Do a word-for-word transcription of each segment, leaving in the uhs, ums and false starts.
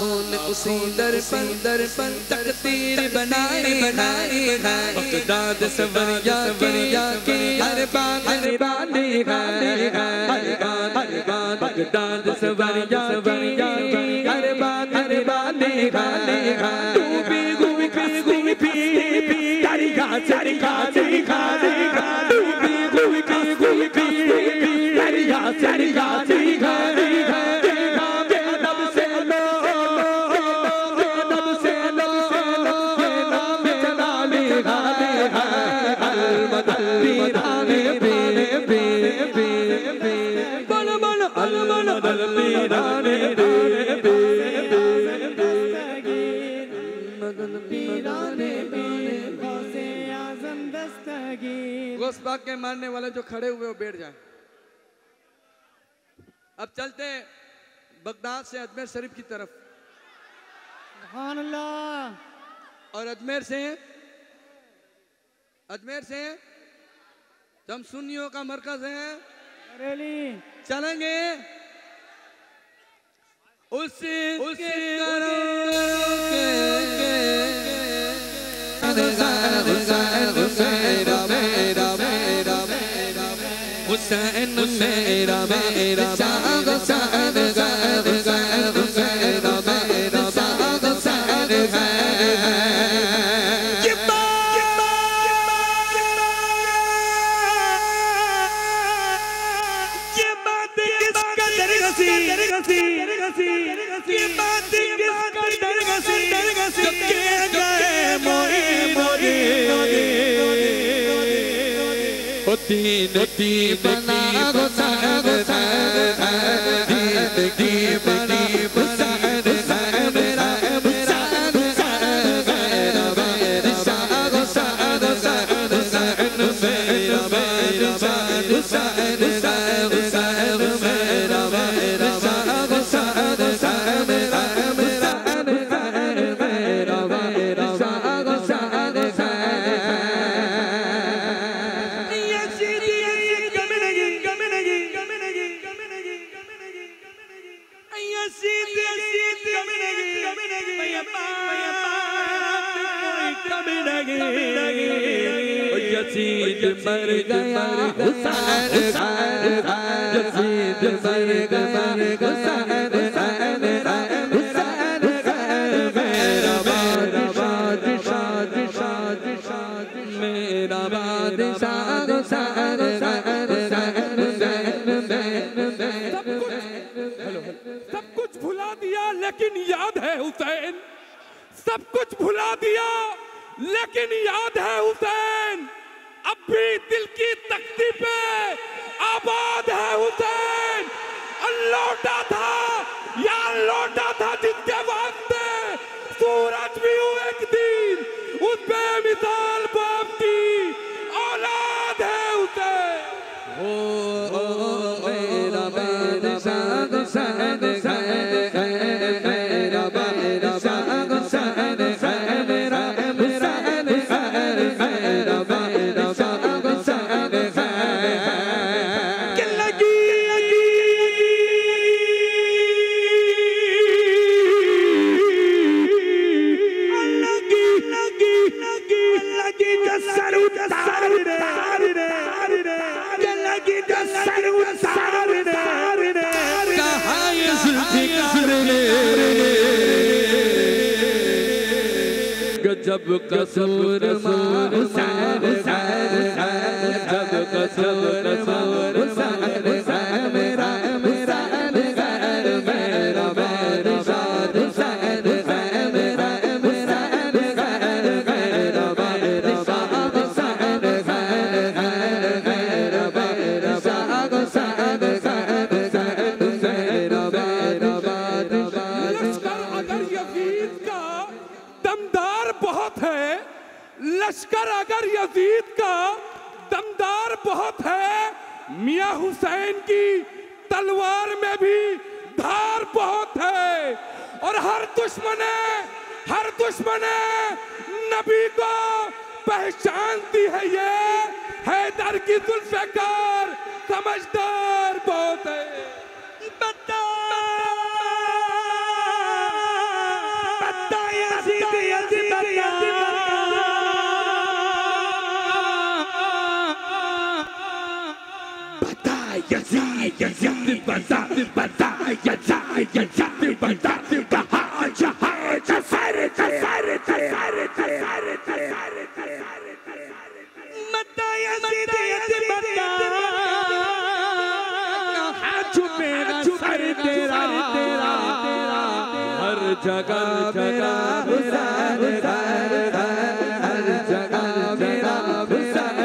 आँखों ने उसी दर पर दर पर तकदीर बनाई बनाई दाद सवरिया सवरिया के हर बात वाली है हर बात हर बात दाद सवरिया सवरिया के हर बात हर वाली है तू भी घूम भी घूम भी तारी खा तारी खा तारी खा तू भी घूम भी घूम भी तारी खा तारी खा तारी खा गौसबाग के मानने वाले जो खड़े हुए वो बैठ जाए। अब चलते हैं बगदाद से अजमेर शरीफ की तरफ और अजमेर से अजमेर से हम सुन्नियों का मरकज है बरेली चलेंगे उसके हुसैन मेरा मेरा चाँद हुसैन हुसैन हुसैन हुसैन मेरा चाँद हुसैन है कि बात कि बात कि बात किस कदर हसी कदर हसी कदर हसी कि बात किस कदर हसी कदर हसी के गए मोरे मोरे तीन तीन बना हुसैन हुसैन तीन बना हुसैन हुसैन मेरा हुसैन हुसैन मेरा हुसैन हुसैन हुसैन हुसैन मेरा हुसैन हुसैन हुसैन हुसैन मेरा हुसैन हुसैन हुसैन मेरा हुसैन हुसैन मेरा मेरा हुसैन हुसैन हुसैन यज़ीद मर गया हुसैन यज़ीद मर गया हुसैन मेरा बादशाह मेरा बादशाह सब कुछ भुला दिया लेकिन याद है हुसैन सब कुछ भुला दिया लेकिन याद है हुसैन अब भी दिल की तख्ती पे आबाद है हुसैन लौटा था यार लौटा था जिसके वास्ते सूरज भी हो एक दिन उस पे मिसाल बाप की औलाद है हुसैन ओ ओ मेरा बादशाह हुसैन गजब कसूर मार हुसैन गजब कसूर मार हुसैन मेरा मेरा मेरा बादशाह हुसैन मेरा मेरा मेरा बादशाह हुसैन मेरा बादशाह हुसैन मेरा बादशाह दमदार बहुत है लश्कर अगर यजीद का दमदार बहुत है मियां हुसैन की तलवार में भी धार बहुत है और हर दुश्मने हर दुश्मने नबी को पहचानती है ये हैदर की जुल्फकार समझदार बहुत है बता Yazid bata bata Yazid Yazid bata kaha jaha jasar jasar jasar jasar jasar mata Yazid Yazid bata haath mera sar tera tera har jagah mera Husain har jagah mera Husain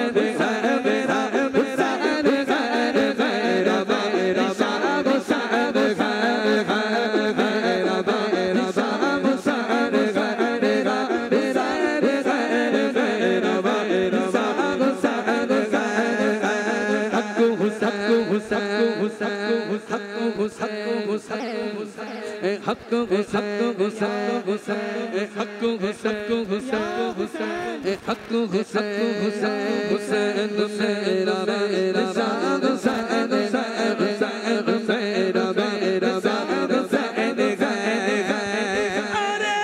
हक हुसैन हुसैन हुसैन हक हुसैन हुसैन हुसैन हक हुसैन हुसैन हुसैन मेरा मेरा हुसैन हुसैन हुसैन मेरा मेरा हुसैन हुसैन अरे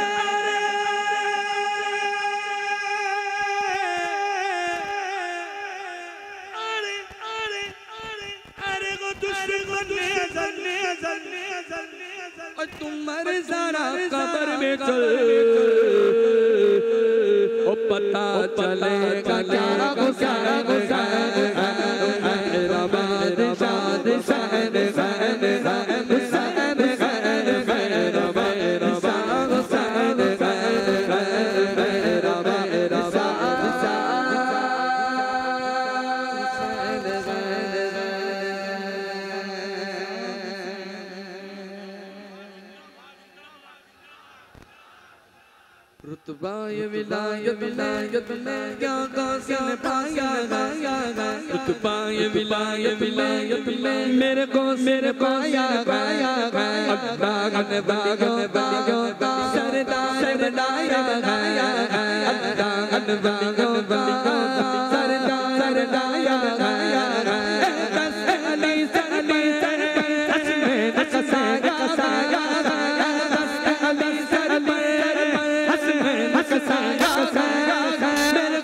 अरे अरे अरे अरे को दुश्मन को नियंत्रण नियंत्रण नियंत्रण तुम मर जरा कबर में चल ओ पता चलेगा क्या गुस्सा गुस्सा मेरा बादशाह शान शान शान शान मेरा बादशाह गुस्सा गुस्सा मेरा बादशाह रुतबाए विलायत विलायत में क्या गाज़ी ने पाया गाया गाया रुतबाए विलायत विलायत में मेरे को मेरे पाया गाया गाया अल्लाह ने बागों बागों सरदा सरदाया गाया गाया अल्लाह ने बागों बागों सरदा सरदाया गाया गाया दस अली सली सच में दस सागा सागा मेरे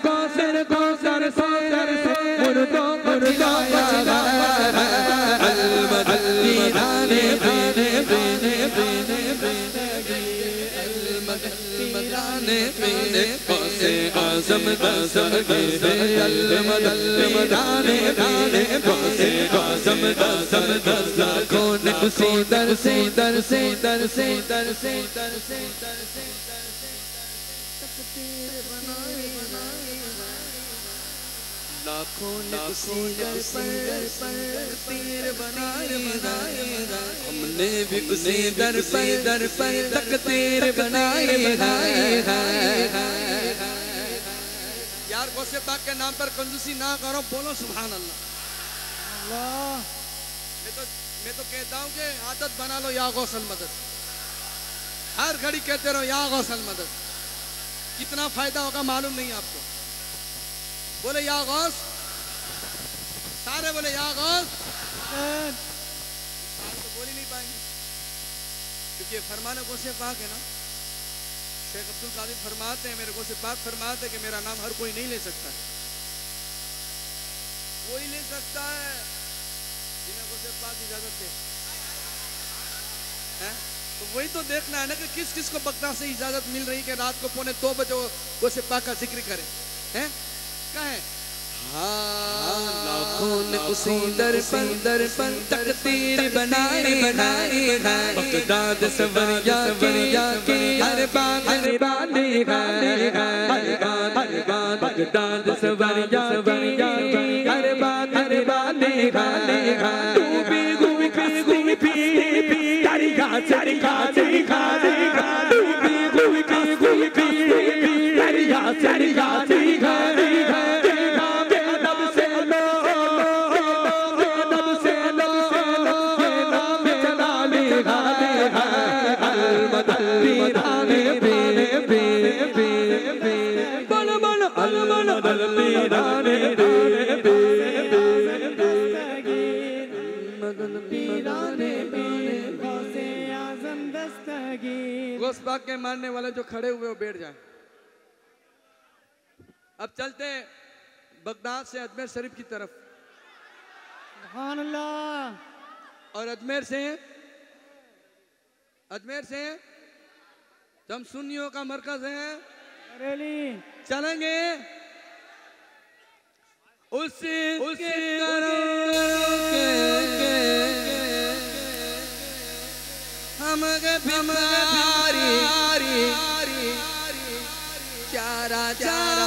को मेरे को सर सो सर सो मुर्दो मुर्दो अल-मदली आने आने आने अल-मदली आने आने कौसे आज़म आज़म के अल-मदली आने आने कौसे आज़म आज़म दस्ता कौन उसी दर से दर से दर से दर से दर से दर से लाखों लाखों पर पीर बनाए बनाए हमने भी उसे दर पर दर पर तक तीर बनाए बनाए यार गौसे पाक के नाम पर कंजूसी ना करो बोलो सुभान अल्लाह मैं तो मैं तो कहता हूँ कि आदत बना लो या गौसल मदद हर घड़ी कहते रहो या गौसल मदद कितना फायदा होगा मालूम नहीं आपको बोले या गौस सारे बोले या गौस तो बोल ही नहीं पाएंगे क्योंकि फरमाने गौसे पाक है ना शेख अब्दुल कादिर फरमाते हैं मेरे गौसे पाक फरमाते हैं कि मेरा नाम हर कोई नहीं ले सकता है कोई ले सकता है जिन्हें गौसे पाक इजाजत दे हैं तो वही तो देखना है ना कि किस किस को बगदा से इजाजत मिल रही कि रात को पौने दो बजे गौसे पाक का जिक्र करें हैं कहें हाँ लाखों ने उसी दर पर दर पर तक तीर बनाए बनाए बगदाद सवरिया सवरिया के हर बात हर बात बगदाद सवरिया सवरिया के हर बात हर बात तू भी घूमी भी घूमी भी तरीका तरीका तरीका तू भी घूमी भी घूमी भी तरीका तरीका तरीका घूस भाग के मारने वाले जो खड़े हुए वो बैठ जाएं। अब चलते हैं बगदाद से अजमेर शरीफ की तरफ। सुभान अल्लाह। और अजमेर से अजमेर से हम सुन्नियों का मरकज है बरेली। चलेंगे उसी उसी चारा चारा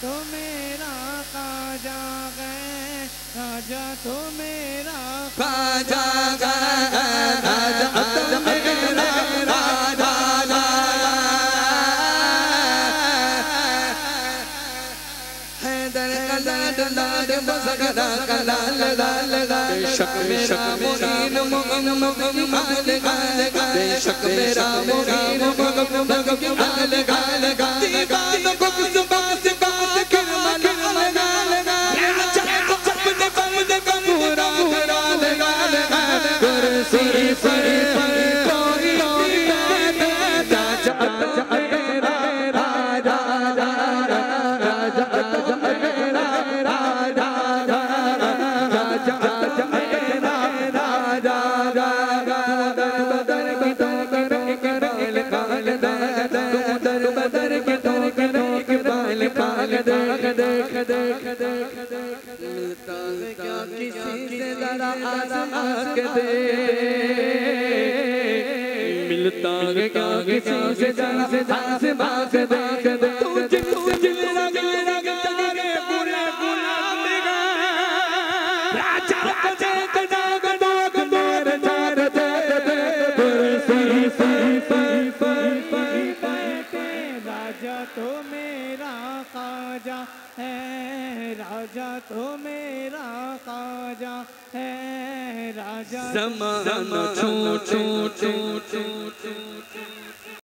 तो मेरा काजा गए राजा तो मेरा काजा मिलता है क्या किसी से जान से जान से भाग दे तू जिससे जिला गिरा गिरे पूरे गुलाम देगा राजा राजा कदा कदा कदर चार दे परसी सही सही सही पे राजा तो मेरा काजा है राजा तो मेरा काजा है राजा जमाना छू छू छू छू